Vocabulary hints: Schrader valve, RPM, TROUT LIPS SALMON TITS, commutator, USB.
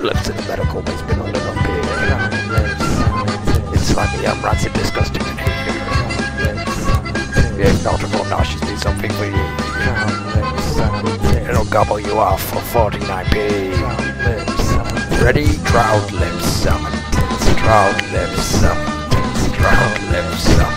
Lips in the medical way has been on the wrong page. It's funny, I'm rancid, disgusting, and hate. You're inaudible, nauseous, do something for you. It'll gobble you off for 49p. Ready? Trout lips, salmon tits. Trout lips, salmon tits. Trout lips, salmon tits.